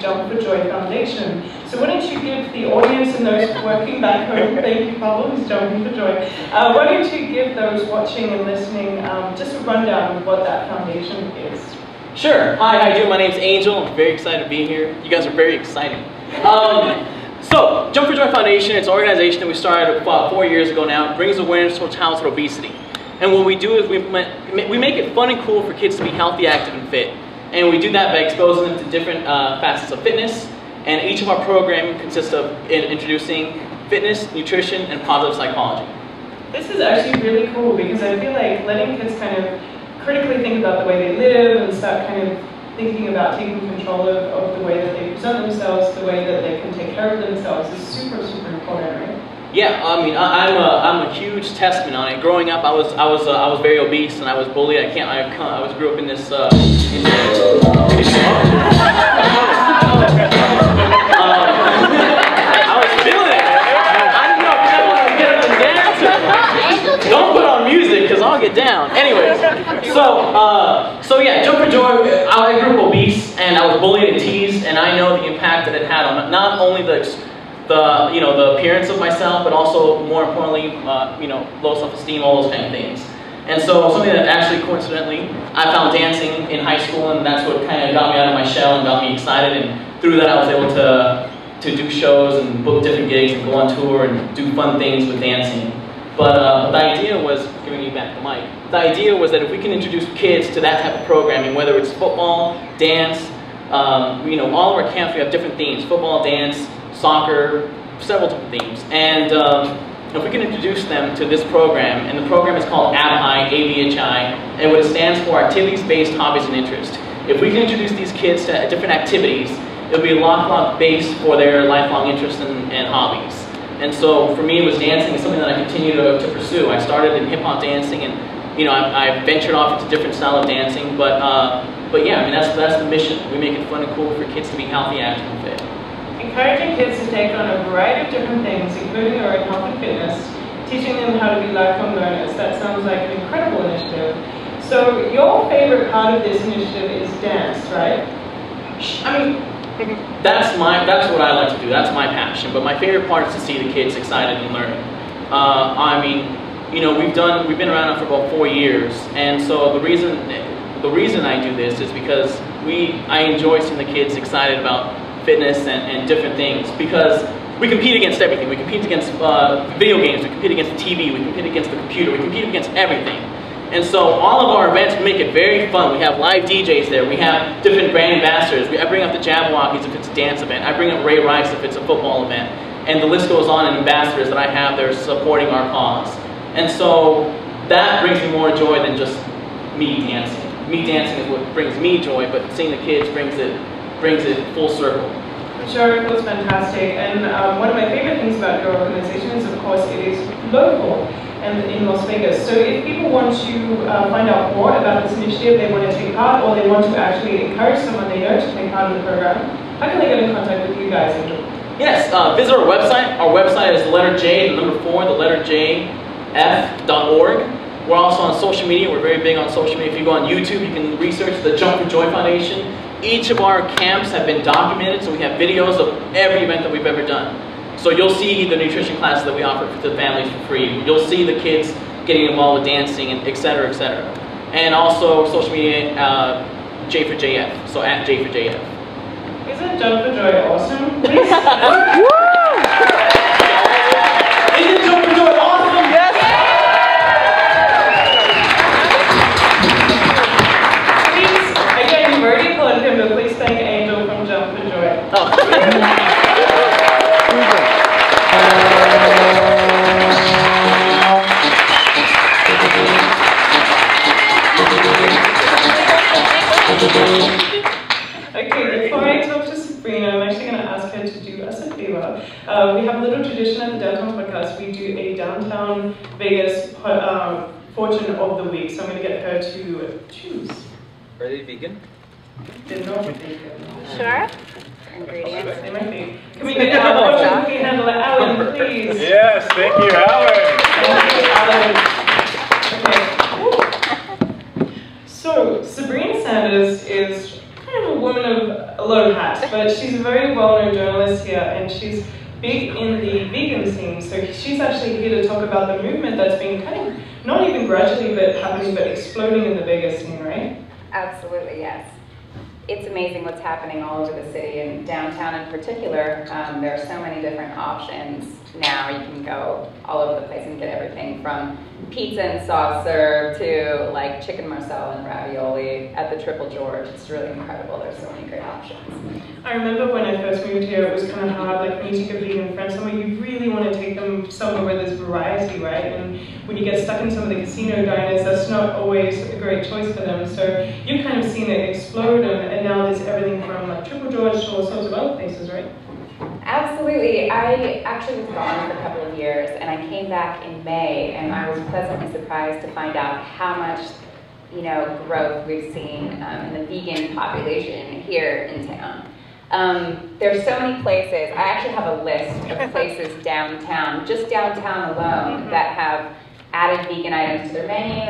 Jump for Joy Foundation. So why don't you give the audience and those working back home, thank you Paul, who's jumping for joy, why don't you give those watching and listening just a rundown of what that foundation is. Sure. Hi, how you doing? My name's Angel. I'm very excited to be here. You guys are very exciting. So Jump for Joy Foundation, it's an organization that we started about 4 years ago now. It brings awareness to childhood obesity. And what we do is we make it fun and cool for kids to be healthy, active, and fit. And we do that by exposing them to different facets of fitness. And each of our program consists of introducing fitness, nutrition, and positive psychology. This is actually really cool because I feel like letting kids kind of critically think about the way they live and start kind of thinking about taking control of the way that they present themselves, the way that they can take care of themselves is super, super important, right? Yeah, I mean, I'm a huge testament on it. Growing up, I was very obese and I was bullied. I grew up in this. I was feeling it. I didn't know if I wanted to get up and dance. Don't put on music because I'll get down. Anyways, so yeah, Jump for Joy. I grew up obese and I was bullied and teased, and I know the impact that it had on not only the appearance of myself, but also more importantly, low self-esteem, all those kind of things. And so something that actually coincidentally, I found dancing in high school, and that's what kind of got me out of my shell and got me excited. And through that, I was able to do shows and book different gigs and go on tour and do fun things with dancing. But the idea was, giving you back the mic, the idea was that if we can introduce kids to that type of programming, whether it's football, dance, all of our camps, we have different themes, football, dance, soccer, several different themes. And if we can introduce them to this program, and the program is called ABHI, ABHI, and what it stands for, Activities-Based Hobbies and Interests. If we can introduce these kids to different activities, it'll be a lifelong base for their lifelong interests and hobbies. And so for me, it was dancing is something that I continue to pursue. I started in hip-hop dancing, and I ventured off into different style of dancing, but yeah, I mean, that's the mission. We make it fun and cool for kids to be healthy, active, and fit. Encouraging kids to take on a variety of different things, including their own health and fitness, teaching them how to be lifelong learners. That sounds like an incredible initiative. So your favorite part of this initiative is dance, right? I mean, that's what I like to do. That's my passion. But my favorite part is to see the kids excited and learning. I mean, we've been around for about 4 years, and so the reason I do this is because I enjoy seeing the kids excited about fitness and different things, because we compete against everything. We compete against video games, we compete against TV, we compete against the computer, we compete against everything. And so all of our events make it very fun. We have live DJs there, we have different brand ambassadors. I bring up the Jabbawockies if it's a dance event, I bring up Ray Rice if it's a football event, and the list goes on, and ambassadors that I have there supporting our cause. And so that brings me more joy than just me dancing. Me dancing is what brings me joy, but seeing the kids brings it full circle. I'm sure it was fantastic, and one of my favorite things about your organization is, of course, it is local and in Las Vegas. So if people want to find out more about this initiative, they want to take part, or they want to actually encourage someone they know to take part in the program, how can they get in contact with you guys? Yes, visit our website. Our website is JFF.org. We're also on social media. We're very big on social media. If you go on YouTube, you can research the Jump for Joy Foundation. Each of our camps have been documented, so we have videos of every event that we've ever done. So you'll see the nutrition classes that we offer to the families for free. You'll see the kids getting involved with dancing, and et cetera, et cetera. And also social media, J4JF, so at J4JF. Isn't Jump for Joy awesome? That's okay, Rob. We have a little tradition at the Downtown Podcast. We do a Downtown Vegas fortune of the week. So I'm going to get her to choose. Pretty Vegan? Didn't know vegan. Sure. Ingredients. They might be. Can we get Alan? Can we handle it? Alan, please. Yes, thank you, Alan. Okay. So, Sabrina Sandersz is kind of a woman of a lot of hats, but she's a very well-known journalist here, and she's big in the vegan scene. So she's actually here to talk about the movement that's been kind of, not even gradually but happening, but exploding in the Vegas scene, right? Absolutely, yes. It's amazing what's happening all over the city, and downtown in particular. There are so many different options now. You can go all over the place and get everything from pizza and soft serve to like chicken marsala and ravioli at the Triple George. It's really incredible. There's so many great options. I remember when I first moved here, it was kind of hard, like when you take a vegan friend somewhere, you really want to take them somewhere where there's variety, right? And when you get stuck in some of the casino diners, that's not always a great choice for them. So you've kind of seen it explode, and now there's everything from like Triple George to all sorts of other places, right? Absolutely. I actually was gone for a couple of years, and I came back in May, and I was pleasantly surprised to find out how much, you know, growth we've seen in the vegan population here in town. There's so many places. I actually have a list of places downtown, just downtown alone, that have added vegan items to their menu,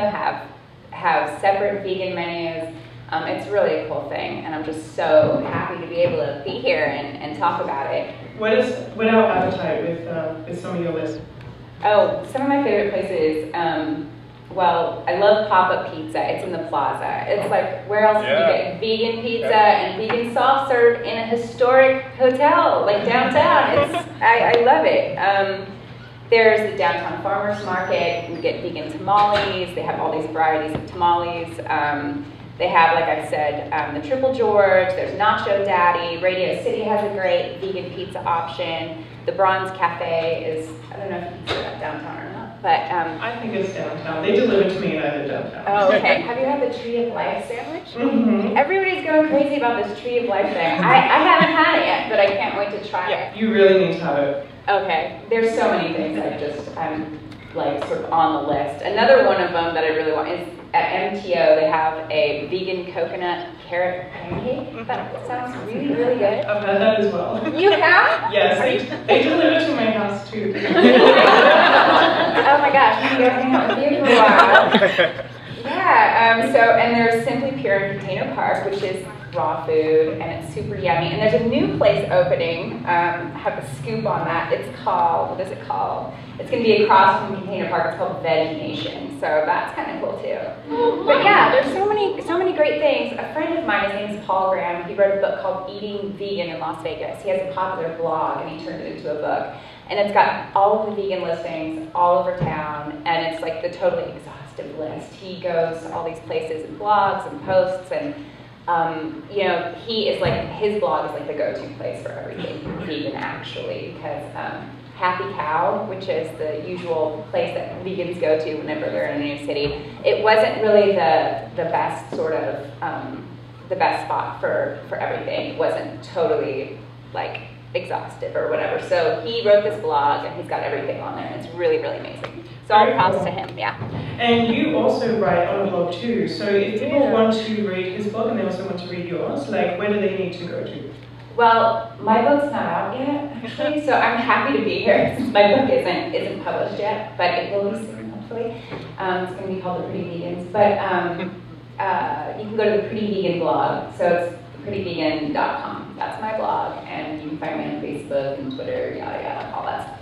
have separate vegan menus. It's really a cool thing, and I'm just so happy to be able to be here and talk about it. What our appetite with some of your list? Oh, some of my favorite places. Well, I love pop-up pizza. It's in the plaza. It's like, where else can you get vegan pizza and vegan soft serve in a historic hotel, like downtown? It's, I love it. There's the downtown farmers market. You get vegan tamales. They have all these varieties of tamales. They have, like I said, the Triple George. There's Nacho Daddy. Radio City has a great vegan pizza option. The Bronze Cafe is, I don't know if you can see that downtown or not. But, I think it's downtown. They deliver to me and I live downtown. Oh, okay. Have you had the Tree of Life sandwich? Mm-hmm. Everybody's going crazy about this Tree of Life thing. I haven't had it yet, but I can't wait to try it. You really need to have it. Okay. There's so many things that I'm like sort of on the list. Another one of them that I really want is at MTO. They have a vegan coconut carrot pancake. That sounds really, really good. I've had that as well. You have? Yes. They deliver to my house too. Oh my gosh, we can go hang out with you for a while. Yeah, so, and there's Simply Pure in Container Park, which is raw food, and it's super yummy. And there's a new place opening, I have a scoop on that. It's called, what is it called? It's going to be across from Container Park. It's called Veggie Nation, so that's kind of cool too. But yeah, there's so many great things. A friend of mine, his name is Paul Graham, he wrote a book called Eating Vegan in Las Vegas. He has a popular blog, and he turned it into a book. And it's got all of the vegan listings all over town, and it's like the totally exhaustive list. He goes to all these places and blogs and posts, and you know, he is like, his blog is like the go-to place for everything vegan, actually, because Happy Cow, which is the usual place that vegans go to whenever they're in a new city, it wasn't really the best sort of the best spot for everything. It wasn't totally like exhaustive or whatever. So he wrote this blog, and he's got everything on there, and it's really, really amazing. So all props to him, yeah. And you also write on a blog too, so if people want to read his blog and they also want to read yours, like where do they need to go to? Well, my book's not out yet, actually, so I'm happy to be here. My book isn't published yet, but it will be soon, hopefully. It's going to be called The Pretty Vegans, but you can go to the Pretty Vegan blog, so it's prettyvegan.com. That's my blog, and you can find me on Facebook and Twitter, yada yada, all that stuff.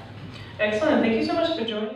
Excellent. Thank you so much for joining us.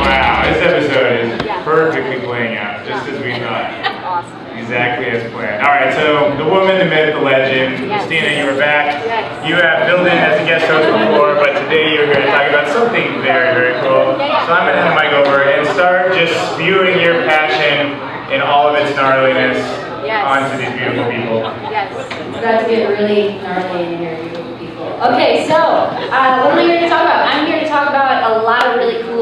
Wow, this episode is perfectly playing out, just as we thought. Awesome. Exactly as planned. All right, so the woman, the myth, the legend, Christina, you were back. Yes. You have filled in as a guest host before, but today you're here to talk about something very, very cool. So I'm going to hand the mic over and start just spewing your passion in all of its gnarliness onto these beautiful people. Yes, it's about to get really gnarly in here, beautiful people. Okay, so what am I here to talk about? I'm here to talk about a lot of really cool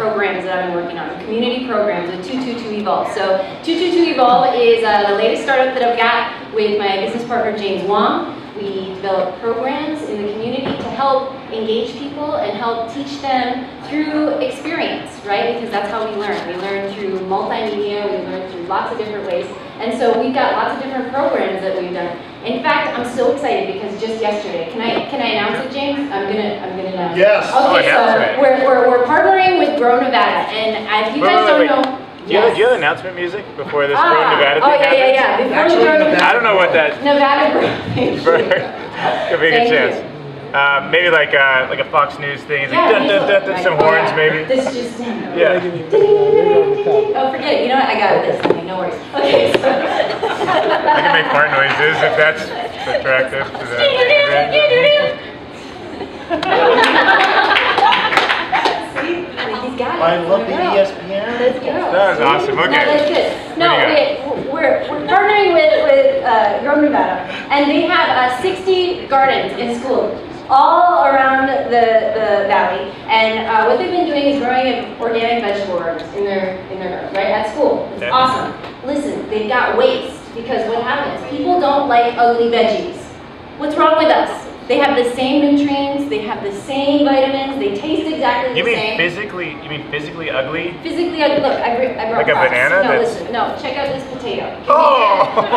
programs that I've been working on, community programs with 222Evolve. So 222Evolve is the latest startup that I've got with my business partner James Wong. We develop programs in the community to help engage people and help teach them through experience, right? Because that's how we learn. We learn through multimedia, we learn through lots of different ways. And so we've got lots of different programs that we've done. In fact, I'm so excited because just yesterday, can I announce it, James? I'm gonna announce it. Yes. Okay, so we're partnering with Grow Nevada, and if you guys don't know. Do you have announcement music before this Grow Nevada thing happens? I don't know what that... Nevada could be a good chance. Maybe like a Fox News thing, some horns maybe. This is just... Oh, forget it. You know what? I got this thing. No worries. Okay, so... I can make fart noises if that's attractive to that. I love the ESPN. Let's go. That was awesome. Okay. No, that's good. No, we're partnering with Grow Nevada, and they have 60 gardens in school, all around the valley. And what they've been doing is growing organic vegetables in their gardens, right at school. It's awesome. Listen, they've got waste because what happens? People don't like ugly veggies. What's wrong with us? They have the same nutrients, they have the same vitamins, they taste exactly the same. You mean physically ugly? Physically ugly. Look, I brought like a banana? No, listen, no, check out this potato. Oh! Looks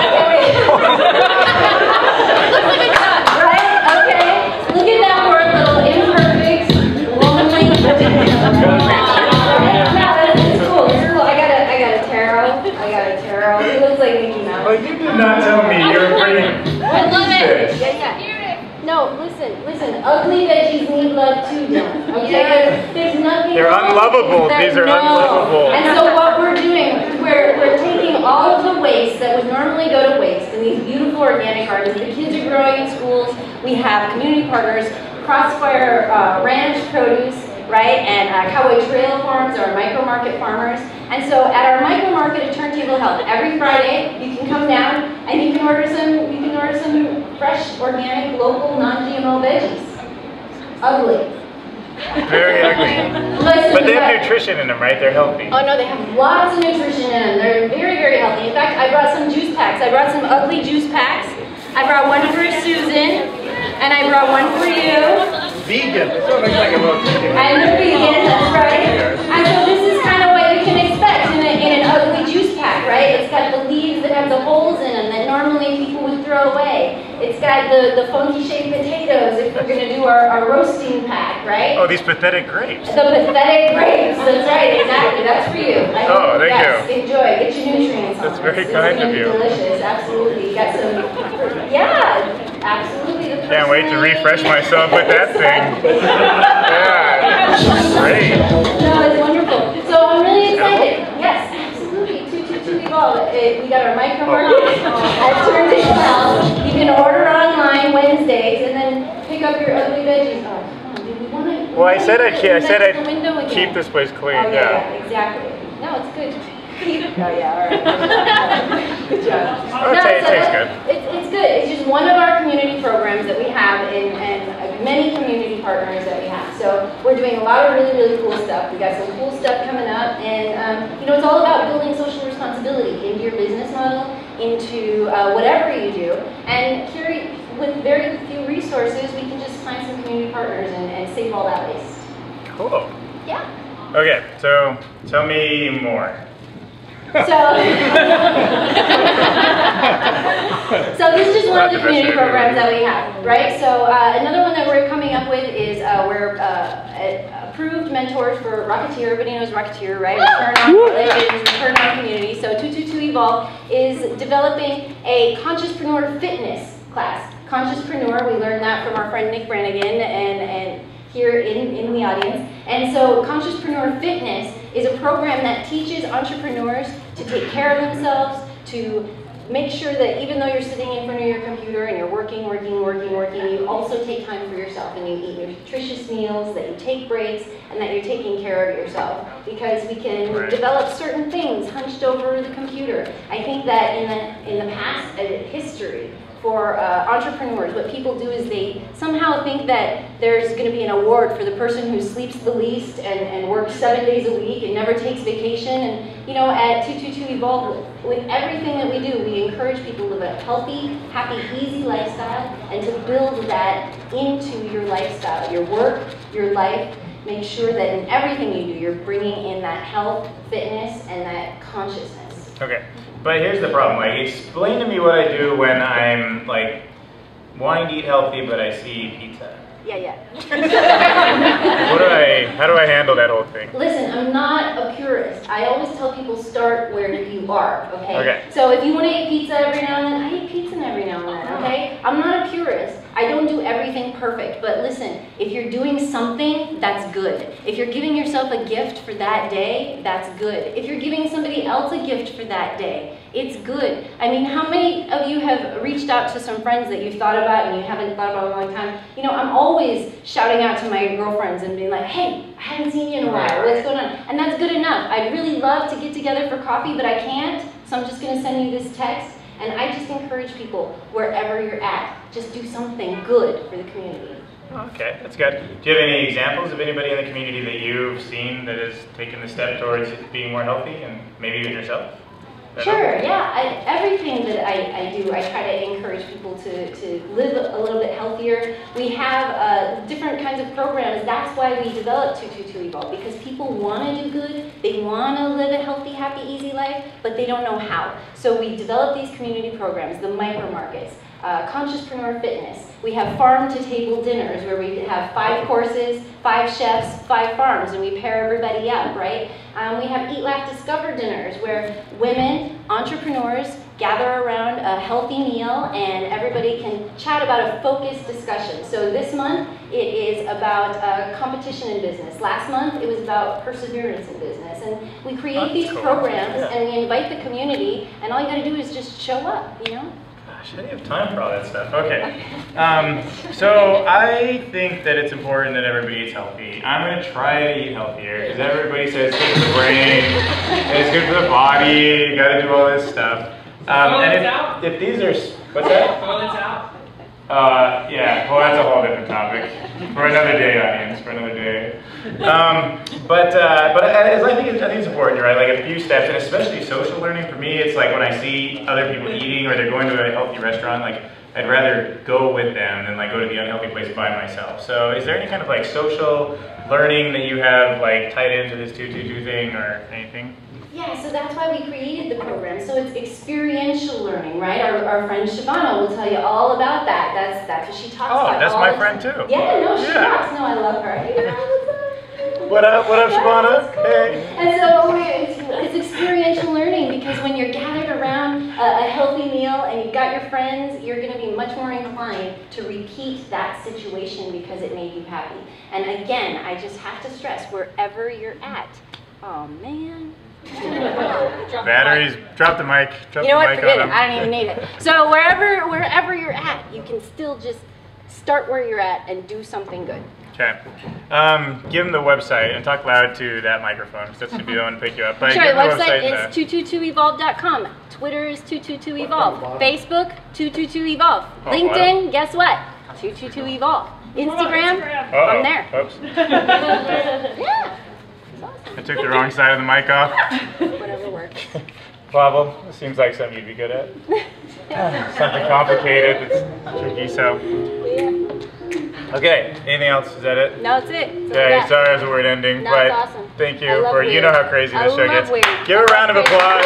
like a nut, right? Okay. Look at that word, little imperfect, lonely potato. That is cool. This is cool. I got a tarot. It looks like Mickey Mouse. Well, you did not tell me you're pretty. I love it. Yeah. No, listen. Ugly veggies need love too, Dylan. Okay, there's nothing. They're unlovable. These are unlovable. And so what we're doing, we're taking all of the waste that would normally go to waste in these beautiful organic gardens. The kids are growing in schools. We have community partners, Crossfire Ranch produce, right, and Cowboy Trail Farms, our micro market farmers. And so at our micro market at Turntable Health, every Friday you can come down and you can order some. Fresh, organic, local, non-GMO veggies. Ugly. Very ugly. But they have nutrition in them, right? They're healthy. Oh no, they have lots of nutrition in them. They're very, very healthy. In fact, I brought some juice packs. I brought some ugly juice packs. I brought one for Susan, and I brought one for you. Vegan. This one looks like a little chicken. I'm a vegan, that's right. And so this is kind of what you can expect in an ugly juice pack, right? It's got the leaves that have the holes in them that normally people would throw away. It's got the funky shaped potatoes if we're going to do our roasting pack, right? Oh, these pathetic grapes. The pathetic grapes, that's right, exactly. That's for you. Thank you. Enjoy, get your nutrients on. That's very kind of you. Delicious, absolutely. You got some, absolutely. Can't wait to refresh myself with that thing. Yeah, great. No, it's wonderful. So I'm really excited. Yes. We got our micro market at Turntable Health. You can order online Wednesdays and then pick up your ugly veggies. I said I'd keep this place clean. Oh, yeah, exactly. No, it's good. All right. Good job. It tastes good. It's good. It's just one of our community programs that we have and many community partners that we have. So we're doing a lot of really, really cool stuff. We got some cool stuff coming up, and it's all about building social responsibility into your business model, into whatever you do. And here, with very few resources, we can just find some community partners and save all that waste. Cool. Yeah. Okay, so tell me more. So this is just one of the community programs that we have, right? So another one that we're coming up with is we're approved mentors for Rocketeer. Everybody knows Rocketeer, right? Return on community. So 222Evolve is developing a Consciouspreneur fitness class. Consciouspreneur, we learned that from our friend friend Nick Brannigan and here in the audience. And so Consciouspreneur Fitness is a program that teaches entrepreneurs to take care of themselves, to make sure that even though you're sitting in front of your computer and you're working, you also take time for yourself and you eat nutritious meals, that you take breaks, and that you're taking care of yourself. Because we can develop certain things hunched over the computer. I think that in the past, history, for entrepreneurs, what people do is they somehow think that there's going to be an award for the person who sleeps the least and works 7 days a week and never takes vacation. And you know, at 222Evolve, with everything that we do, we encourage people to live a healthy, happy, easy lifestyle and to build that into your lifestyle, your work, your life. Make sure that in everything you do, you're bringing in that health, fitness, and that consciousness. Okay. But here's the problem, like, explain to me what I do when I'm, like, wanting to eat healthy, but I see pizza. Yeah, yeah. How do I handle that whole thing? Listen, I'm not a purist. I always tell people start where you are, okay? Okay. So if you want to eat pizza every now and then, I eat pizza every now and then, okay? I'm not a purist. I don't do everything perfect, but listen, if you're doing something, that's good. If you're giving yourself a gift for that day, that's good. If you're giving somebody else a gift for that day, it's good. I mean, how many of you have reached out to some friends that you've thought about and you haven't thought about in a long time? You know, I'm always shouting out to my girlfriends and being like, hey, I haven't seen you in a while, what's going on? And that's good enough. I'd really love to get together for coffee, but I can't, so I'm just gonna send you this text. And I just encourage people, wherever you're at, just do something good for the community. Okay, that's good. Do you have any examples of anybody in the community that you've seen that has taken the step towards being more healthy, and maybe even yourself? Sure, yeah. Everything that I do, I try to encourage people to live a little bit healthier. We have different kinds of programs. That's why we developed 222Evolve, because people want to do good, they want to live a healthy, happy, easy life, but they don't know how. So we develop these community programs, the micro markets, Consciouspreneur Fitness. We have farm-to-table dinners where we have 5 courses, 5 chefs, 5 farms, and we pair everybody up, right? We have Eat, Laugh, Discover dinners where women, entrepreneurs, gather around a healthy meal and everybody can chat about a focused discussion. So this month, it is about competition in business. Last month, it was about perseverance in business. And we create programs and we invite the community, and all you gotta do is just show up, you know? Gosh, I didn't have time for all that stuff. Okay. So I think that it's important that everybody eats healthy. I'm going to try to eat healthier because everybody says it's good for the brain, it's good for the body, you got to do all this stuff. And if these are... What's that? Toilets out? Yeah, well, that's a whole different topic. For another day, audience, for another day. But I think it's important, right? Like a few steps, and especially social learning for me, it's like when I see other people eating or they're going to a healthy restaurant, like I'd rather go with them than like go to the unhealthy place by myself. So is there any kind of like social learning that you have like tied into this 222 thing or anything? Yeah, so that's why we created the program. So it's experiential learning, right? Our friend Shebana will tell you all about that. That's what she talks about. Oh, that's my friend too. Yeah, no, she talks. No, I love her. Hey, girl, what up, Shebana? Cool. Hey. And so it's experiential learning because when you're gathered around a healthy meal and you've got your friends, you're going to be much more inclined to repeat that situation because it made you happy. And again, I just have to stress, wherever you're at, oh man. Batteries, drop the mic. Drop the mic. Forget it. I don't even need it. So wherever you're at, you can still just start where you're at and do something good. Okay. Give them the website and talk loud to that microphone because that's going to be the one to pick you up. Sure, the website is 222evolve.com. Twitter is 222evolve. Facebook, 222evolve. LinkedIn, guess what? 222evolve. Instagram, I'm there. Yeah. I took the wrong side of the mic off. Whatever works. Pavel, it seems like something you'd be good at. Something complicated, it's tricky, so. Yeah. Okay, anything else? Is that it? No, it's it. Okay, sorry it was a weird ending, but awesome. Thank you for, you know how crazy this show gets. Weird. Give a round of applause.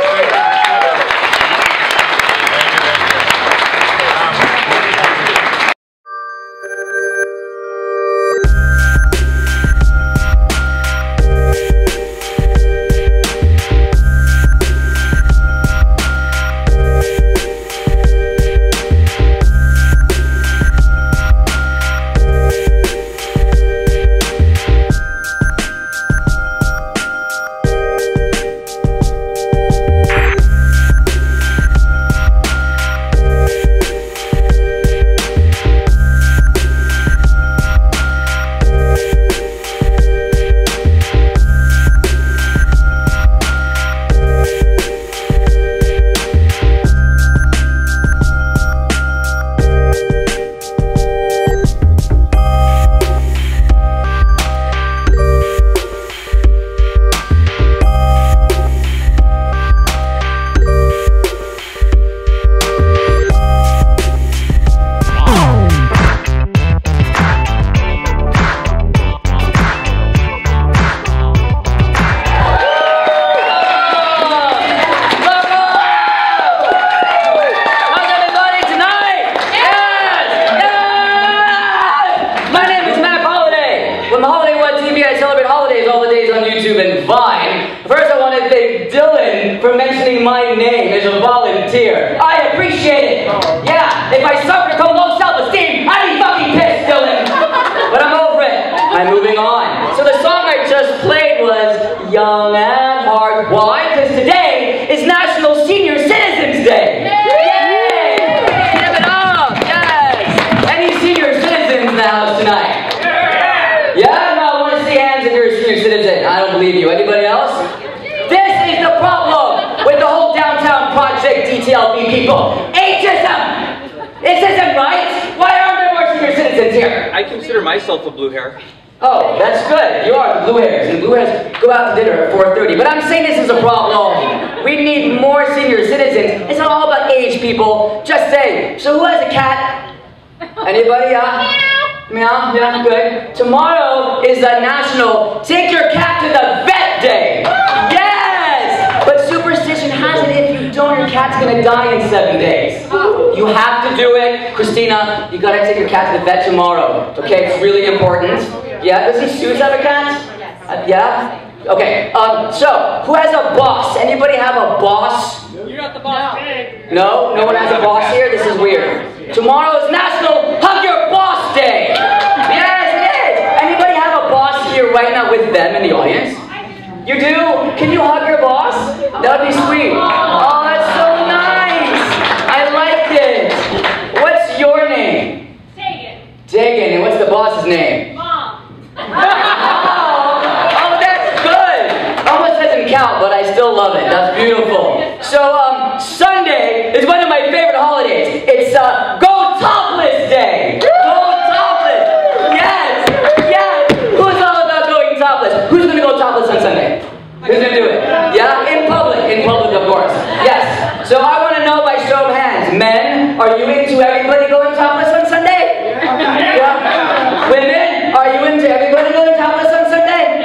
taking my name as a volunteer. I appreciate it. Oh. Yeah, if I suffer from low self-esteem, I'd be fucking pissed, Dylan. But I'm over it. I'm moving on. So the song I just played was Young and Hard. Why? Because today is National Senior Citizens Day. Yay! Give it up. Yes. Any senior citizens in the house tonight? Yeah. Yeah? No, I want to see hands if you're a senior citizen. I don't believe you. Anybody else? Project DTLB people. Ageism! This isn't right! Why aren't there more senior citizens here? I consider myself a blue hair. Oh, that's good. You are the blue hairs. And blue hairs go out to dinner at 4:30. But I'm saying this is a problem. We need more senior citizens. It's not all about age, people. Just say, so who has a cat? Anybody? Meow. Meow? Yeah, good. Tomorrow is the National Take Your Cat to the Vet Day. Yes! But superstition has it in. Your cat's gonna die in 7 days. You have to do it. Christina, you gotta take your cat to the vet tomorrow. Okay, it's really important. Yeah, doesn't Suze have a cat? Yeah? Okay, so, who has a boss? Anybody have a boss? You're not the boss. No? No one has a boss here? This is weird. Tomorrow is National Hug Your Boss Day. Yes, it is. Anybody have a boss here right now with them in the audience? You do? Can you hug your boss? That would be sweet. Oh, that's so nice. I liked it. What's your name? Tegan. Tegan, and what's the boss's name? Mom. Oh, that's good. Almost doesn't count, but I still love it. That's beautiful. So, Sunday is one of my favorite holidays. It's Go Topless Day. Who's gonna do it? Yeah? In public, of course. Yes. So I wanna know by show of hands. Men, are you into everybody going topless on Sunday? Yeah. Women, are you into everybody going topless on Sunday?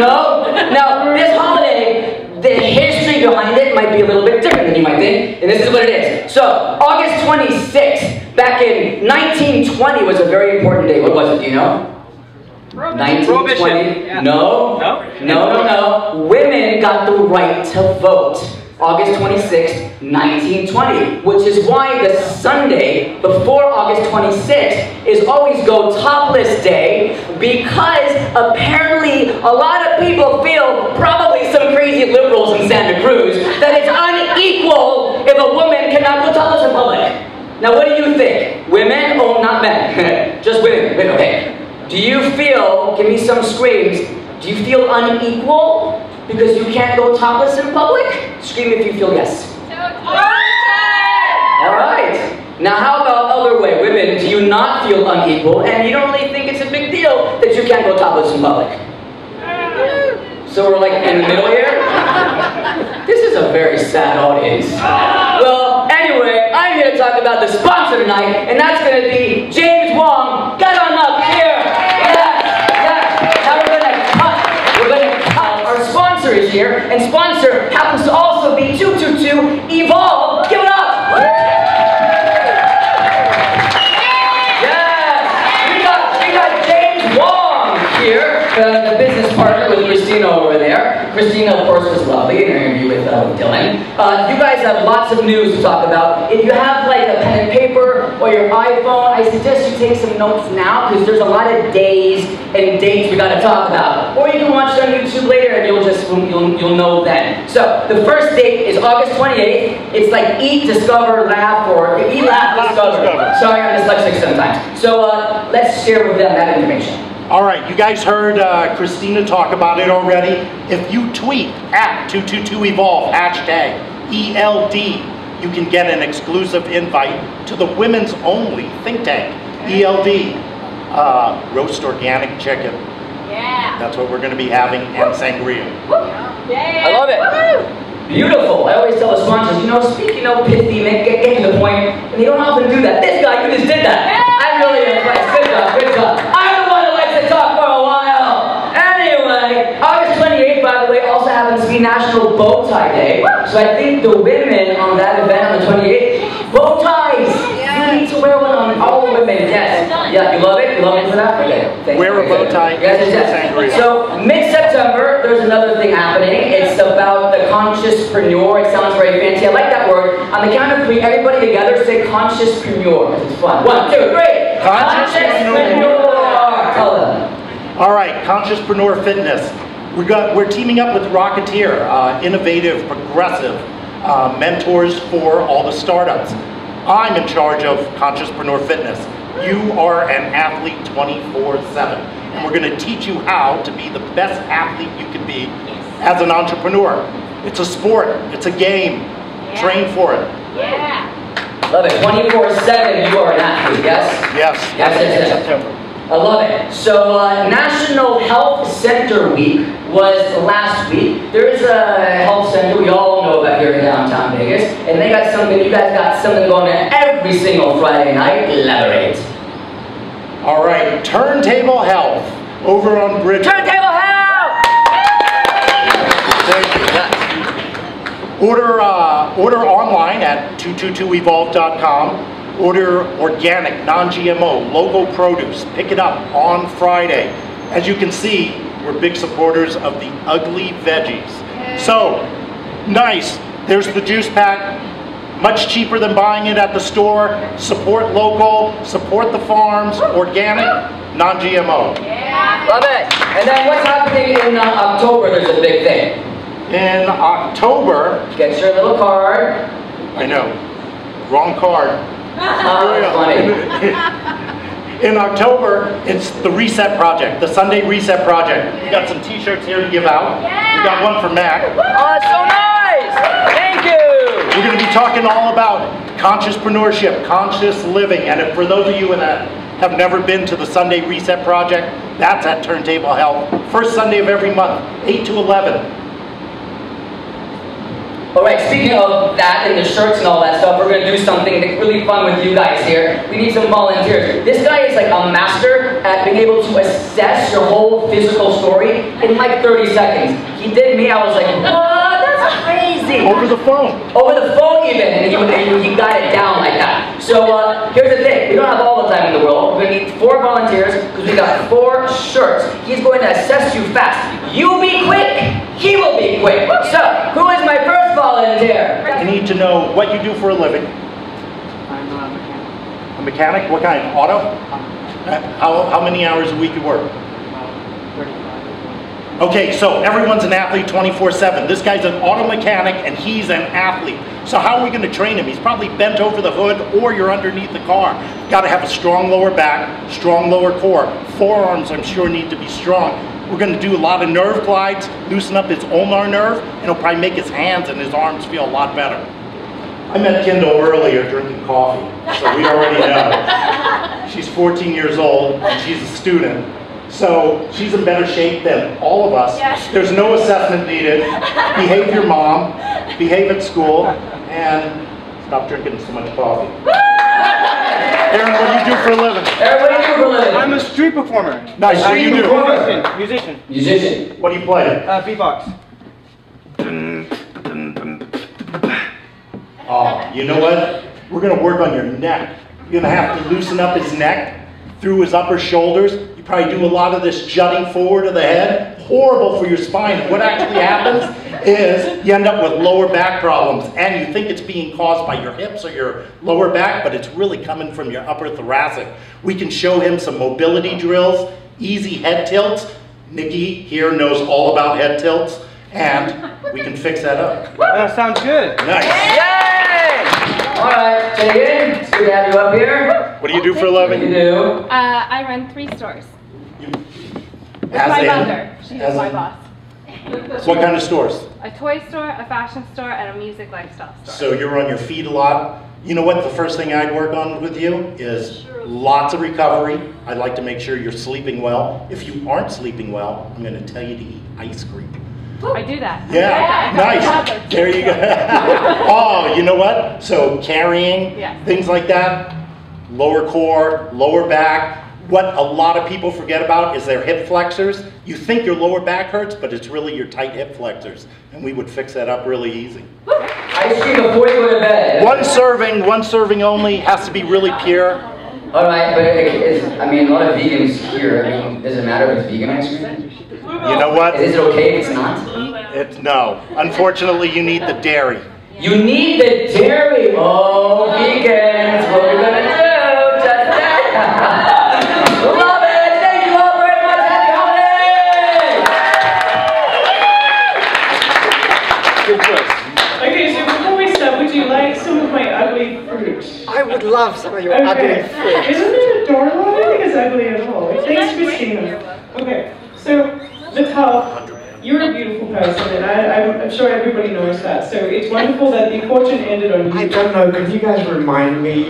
No? Now, this holiday, the history behind it might be a little bit different than you might think, and this is what it is. So, August 26th, back in 1920 was a very important day. What was it, do you know? 1920? Yeah. No, no, no, no, no. Women got the right to vote. August 26, 1920, which is why the Sunday before August 26 is always Go Topless Day, because apparently a lot of people feel, probably some crazy liberals in Santa Cruz, that it's unequal if a woman cannot go topless in public. Now what do you think? Women? Oh, not men. Just women. Women, okay. Do you feel, give me some screams, do you feel unequal because you can't go topless in public? Scream if you feel yes. Alright, now how about other way? Women, do you not feel unequal and you don't really think it's a big deal that you can't go topless in public? So we're like in the middle here? This is a very sad audience. Well, anyway, I'm here to talk about the sponsor tonight, and that's going to be James Wong. Get on up here! Is here, and sponsor happens to also be 222Evolve. Give it up! Yes! We got James Wong here, the business partner with Christina over there. Christina, of course, was lovely in her interview with Dylan. You guys have lots of news to talk about. If you have like a pen and paper or your iPhone, I suggest you take some notes now because there's a lot of days and dates we gotta talk about. Or you can watch it on YouTube later and you'll know then. So the first date is August 28th. It's like Eat, Discover, Laugh, or Eat, Laugh, Discover. Sorry, I'm dyslexic sometimes. So let's share with them that information. All right, you guys heard Christina talk about it already. If you tweet at 222Evolve, hashtag ELD, you can get an exclusive invite to the women's only think tank, ELD, roast organic chicken. Yeah. That's what we're gonna be having, and sangria. Yeah. I love it. Beautiful. I always tell the sponsors, you know, speaking of pithy, man, get to the point, and they don't often do that. This guy, you just did that. Yeah. I really am impressed. Good job, good job. National Bow Tie Day. So I think the women on that event on the 28th, bow ties! Yes. You need to wear one on all women, yes. Yeah, you love it? You love it for that? Okay. Wear a bow tie. Yes. So, mid-September, there's another thing happening. It's about the Consciouspreneur. It sounds very fancy. I like that word. On the count of three, everybody together say Consciouspreneur. It's fun. 1, 2, 3. Consciouspreneur. Tell them. All right, Consciouspreneur Fitness. We're teaming up with Rocketeer, innovative, progressive mentors for all the startups. I'm in charge of Consciouspreneur Fitness. You are an athlete 24/7. And we're gonna teach you how to be the best athlete you can be as an entrepreneur. It's a sport, it's a game. Yeah. Train for it. Yeah. Love it, 24/7 you are an athlete, yes? Yes, yes. I love it. So National Health Center Week was last week. There is a health center we all know about here in downtown Vegas, and they got something. You guys got something going on every single Friday night. Elaborate. All right, Turntable Health over on Bridge. Turntable Health. Thank you. Order online at 222Evolve.com. Order organic, non-GMO, local produce. Pick it up on Friday. As you can see, we're big supporters of the ugly veggies. So, nice. There's the juice pack. Much cheaper than buying it at the store. Support local, support the farms, organic, non-GMO. Yeah. Love it. And then what's happening in October? There's a big thing. In October... Get your little card. I know. Wrong card. In October, it's the Reset Project, the Sunday Reset Project. We got some t-shirts here to give out. Yeah. We got one for Mac. Oh, that's so nice! Thank you! We're going to be talking all about consciouspreneur, conscious living. And for those of you that have never been to the Sunday Reset Project, that's at Turntable Health. First Sunday of every month, 8 to 11. Alright, speaking of that and the shirts and all that stuff, we're going to do something that's really fun with you guys here. We need some volunteers. This guy is like a master at being able to assess your whole physical story in like 30 seconds. He did me, I was like, what? That's crazy! Over the phone. Over the phone even, and he got it down like that. So here's the thing, we don't have all the time in the world. We're going to need 4 volunteers because we got 4 shirts. He's going to assess you fast. You be quick, he will be quick. So, who is my first? Volunteer. I need to know what you do for a living. I'm a mechanic. A mechanic? What kind? Auto? How many hours a week you work? 35. Okay, so everyone's an athlete 24/7. This guy's an auto mechanic and he's an athlete. So how are we going to train him? He's probably bent over the hood or you're underneath the car. Got to have a strong lower back, strong lower core. Forearms, I'm sure, need to be strong. We're going to do a lot of nerve glides, loosen up his ulnar nerve, and it'll probably make his hands and his arms feel a lot better. I met Kendall earlier drinking coffee, so we already know. She's 14 years old, and she's a student, so she's in better shape than all of us. There's no assessment needed. Behave your mom, behave at school, and stop drinking so much coffee. Aaron, what do you do for a living? Aaron, what do you do for a living? I'm a street performer. Nice. What do you do? Musician. Musician. What do you play? Beatbox. Oh, you know what? We're going to work on your neck. You're going to have to loosen up his neck through his upper shoulders. You probably do a lot of this jutting forward of the head. Horrible for your spine. What actually happens is you end up with lower back problems, and you think it's being caused by your hips or your lower back, but it's really coming from your upper thoracic. We can show him some mobility drills, easy head tilts. Nikki here knows all about head tilts, and we can fix that up. That sounds good. Nice. Yay! All right, Jaden, it's good to have you up here. What do you do for a living? What do you do? I run 3 stores. She's my boss. What kind of stores? A toy store, a fashion store, and a music lifestyle store. So you're on your feet a lot. You know what the first thing I'd work on with you is lots of recovery. I'd like to make sure you're sleeping well. If you aren't sleeping well, I'm going to tell you to eat ice cream. I do that. Yeah, nice. There you go. Oh, you know what? So carrying, things like that, lower core, lower back. What a lot of people forget about is their hip flexors. You think your lower back hurts, but it's really your tight hip flexors. And we would fix that up really easy. Ice cream before you go to bed. One serving only, has to be really pure. All right, but I mean, a lot of vegans here. I mean, does it matter if it's vegan ice cream? You know what? Is it okay if it's not? No. Unfortunately, you need the dairy. You need the dairy. Oh, vegans, what are we gonna do? Just that. Love it. Thank you all very much. Happy holidays. Good choice. Okay, so before we start, would you like some of my ugly fruit? I would love some of your ugly fruit. Isn't it adorable? I don't think it's ugly at all. Thanks, Christina. Okay, so Natal, you're a beautiful person, and I'm sure everybody knows that. So it's wonderful that the fortune ended on you. I don't know. Could you guys remind me?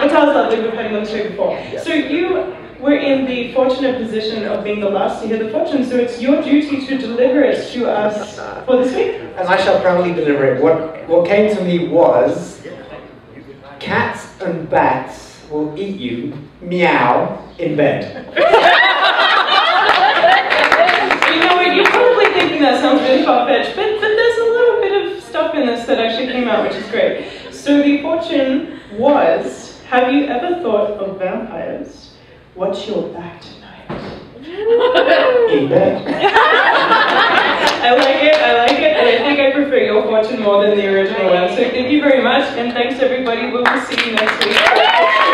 Natal's lovely. We've had lunch here before. So you were in the fortunate position of being the last to hear the fortune. So it's your duty to deliver it to us for this week. And I shall proudly deliver it. What came to me was cats and bats will eat you, meow, in bed. You know what, you're probably thinking that sounds really far-fetched, but there's a little bit of stuff in this that actually came out, which is great. So the fortune was, have you ever thought of vampires? What's your back tonight? In bed. I like it, I like it, and I think I prefer your fortune more than the original one. So thank you very much, and thanks everybody. We will see you next week.